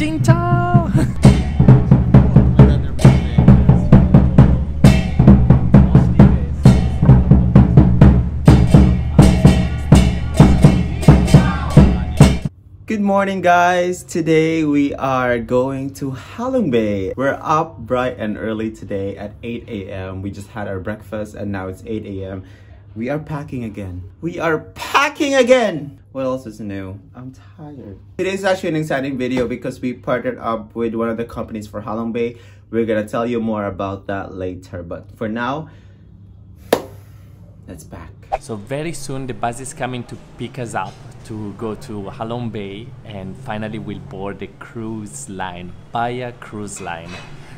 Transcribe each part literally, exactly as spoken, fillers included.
Xin chào. Good morning, guys. Today we are going to Halong Bay. We're up bright and early today at eight A M We just had our breakfast and now it's eight A M We are packing again. We are packing again! What else is new? I'm tired. Today's actually an exciting video because we partnered up with one of the companies for Halong Bay. We're gonna tell you more about that later. But for now, let's pack. So very soon the bus is coming to pick us up to go to Halong Bay, and finally we'll board the cruise line, Bhaya Cruise Line.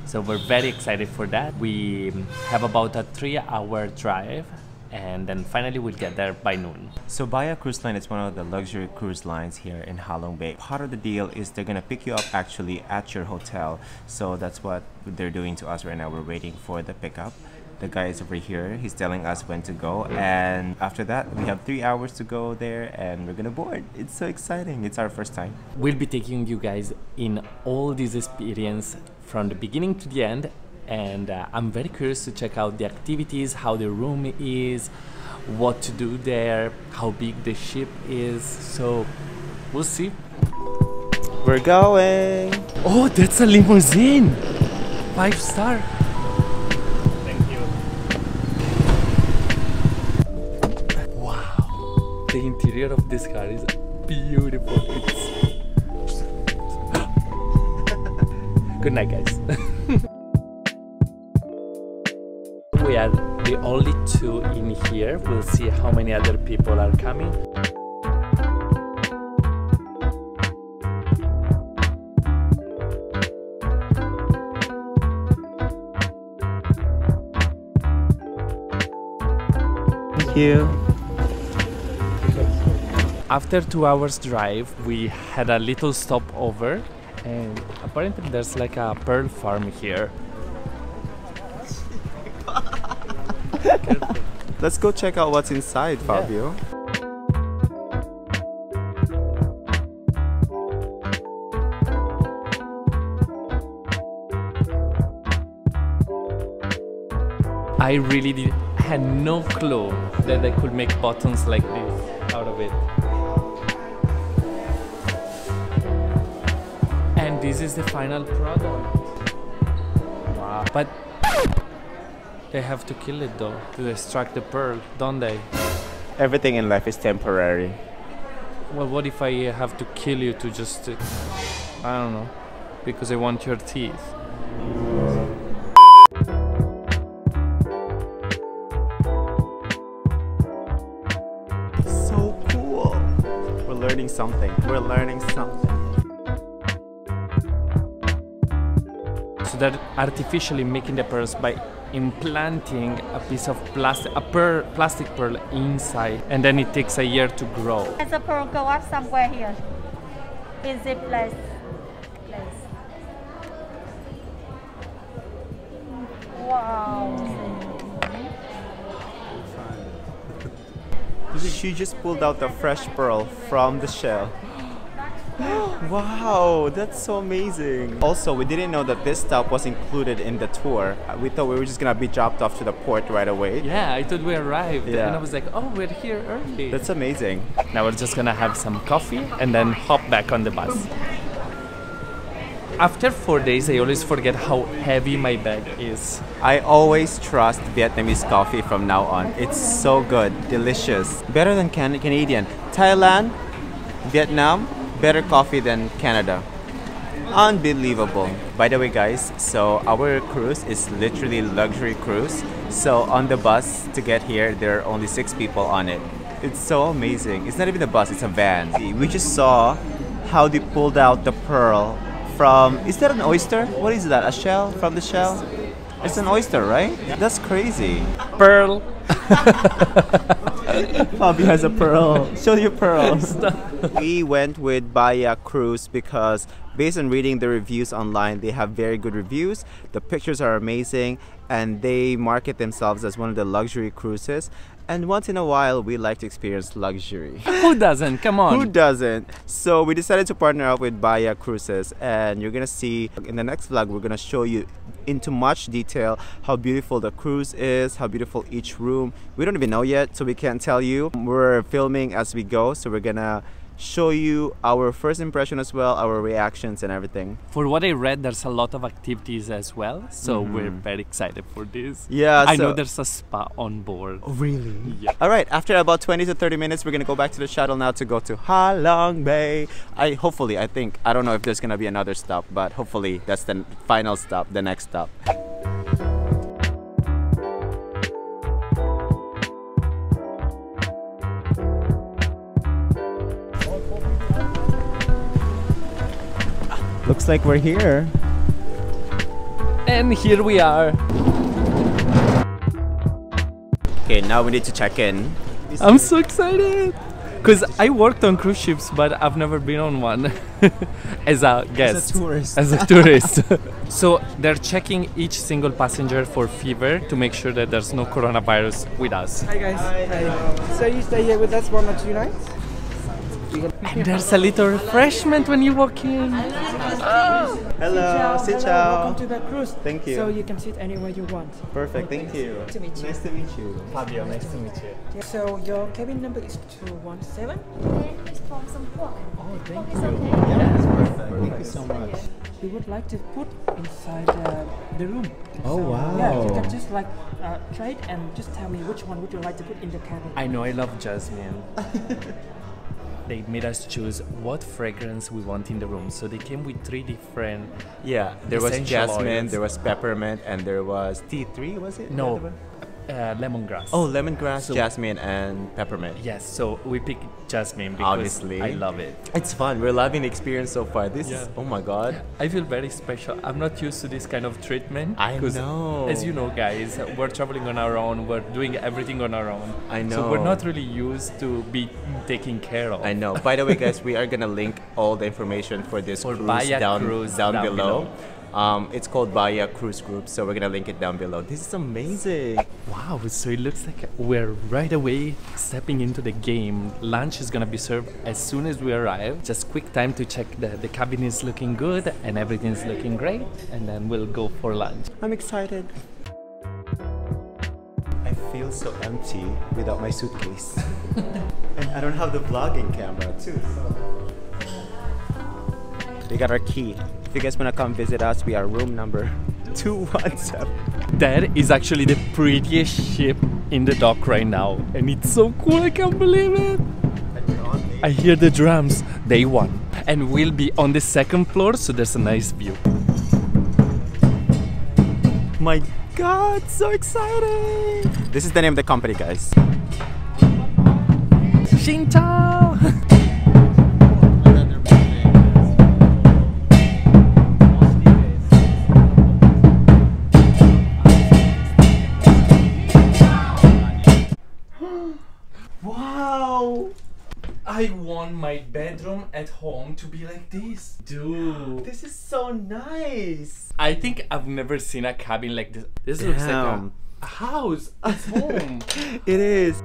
So we're very excited for that. We have about a three hour drive, and then finally we'll get there by noon. So Bhaya Cruise Line is one of the luxury cruise lines here in Halong Bay. Part of the deal is they're gonna pick you up actually at your hotel. So that's what they're doing to us right now. We're waiting for the pickup. The guy is over here, he's telling us when to go, and after that we have three hours to go there and we're gonna board. It's so exciting, it's our first time. We'll be taking you guys in all this experience from the beginning to the end. And uh, I'm very curious to check out the activities, how the room is, what to do there, how big the ship is. So we'll see. We're going. Oh, that's a limousine. Five star. Thank you. Wow. The interior of this car is beautiful. It's... Good night, guys. We are the only two in here. We'll see how many other people are coming. Thank you. After two hours drive, we had a little stopover, and apparently there's like a pearl farm here. Let's go check out what's inside, Fabio. Yeah. I really did, had no clue that I could make buttons like this out of it. And this is the final product. Wow. But they have to kill it though, to extract the pearl, don't they? Everything in life is temporary. Well, what if I have to kill you to just... Uh, I don't know, because I want your teeth. So cool! We're learning something, we're learning something. So they're artificially making the pearls by implanting a piece of plastic, a pearl, plastic pearl inside, and then it takes a year to grow. Does a pearl go up somewhere here? Is it place? place? Wow. She just pulled out a fresh pearl from the shell. Wow, that's so amazing. Also, we didn't know that this stop was included in the tour. We thought we were just gonna be dropped off to the port right away. Yeah, I thought we arrived. Yeah. And I was like, oh, we're here early. That's amazing. Now we're just gonna have some coffee and then hop back on the bus. After four days, I always forget how heavy my bag is. I always trust Vietnamese coffee from now on. It's so good, delicious. Better than can Canadian. Thailand, Vietnam, better coffee than Canada. Unbelievable. By the way, guys, so our cruise is literally luxury cruise. So on the bus to get here, there are only six people on it. It's so amazing. It's not even a bus, it's a van. We just saw how they pulled out the pearl from... Is that an oyster? What is that? A shell? From the shell? It's an oyster, right? That's crazy. Pearl. Bobby has a pearl. Show your pearl. We went with Bhaya Cruise because Based on reading the reviews online, they have very good reviews. The pictures are amazing, and they market themselves as one of the luxury cruises. And once in a while, we like to experience luxury. Who doesn't? Come on. Who doesn't? So we decided to partner up with Bhaya Cruises, and you're gonna see in the next vlog, we're gonna show you into much detail how beautiful the cruise is, how beautiful each room. We don't even know yet, so we can't tell you. We're filming as we go, so we're gonna show you our first impression as well, our reactions and everything. For what I read, there's a lot of activities as well, so mm. we're very excited for this. Yeah, I so know there's a spa on board. Oh, really? Yeah. All right, after about twenty to thirty minutes, we're gonna go back to the shuttle now to go to Halong Bay. I hopefully, I think, I don't know if there's gonna be another stop, but hopefully that's the final stop, the next stop. Looks like we're here. And here we are. Okay, now we need to check in. I'm so excited! Because I worked on cruise ships, but I've never been on one. As a guest. As a tourist. As a tourist. So they're checking each single passenger for fever to make sure that there's no coronavirus with us. Hi guys. Hi. Hi. So you stay here with us one or two nights? And there's a little refreshment when you walk in. Oh. Hello, sit down. Welcome to the cruise. Thank you. So you can sit anywhere you want. Perfect, thank you. Nice to meet you. Nice to meet you. Fabio, nice to meet you. So your cabin number is two one seven? It's from Singapore. Oh, thank you. Yeah, it's perfect. Thank you so much. We would like to put inside uh, the room. Oh, so, wow. Yeah, you can just like uh, try it and just tell me which one would you like to put in the cabin. I know, I love jasmine. They made us choose what fragrance we want in the room, so they came with three different. Yeah, there was jasmine, oils. There was peppermint, and there was tea tree. Was it? No, uh, lemongrass. Oh, lemongrass, so, jasmine, and peppermint. Yes, so we picked jasmine because obviously I love it. It's fun. We're loving the experience so far. This yeah. is oh my god. I feel very special. I'm not used to this kind of treatment. I know. As you know, guys, we're traveling on our own. We're doing everything on our own. I know. So we're not really used to be taken care of. I know. By the way, guys, we are gonna link all the information for this for cruise, down, cruise down down below. below. Um, it's called Bhaya Cruise Group, so we're gonna link it down below. This is amazing! Wow, so it looks like we're right away stepping into the game. Lunch is gonna be served as soon as we arrive. Just quick time to check that the cabin is looking good and everything's looking great, and then we'll go for lunch. I'm excited! I feel so empty without my suitcase. And I don't have the vlogging camera too, so... We got our key. If you guys want to come visit us, we are room number two one seven. That is actually the prettiest ship in the dock right now. And it's so cool, I can't believe it. I hear the drums, day one. And we'll be on the second floor, so there's a nice view. My god, so exciting! This is the name of the company, guys. Xin Chao! I want my bedroom at home to be like this. Dude, this is so nice. I think I've never seen a cabin like this. This Damn. looks like a, a house at home. It is.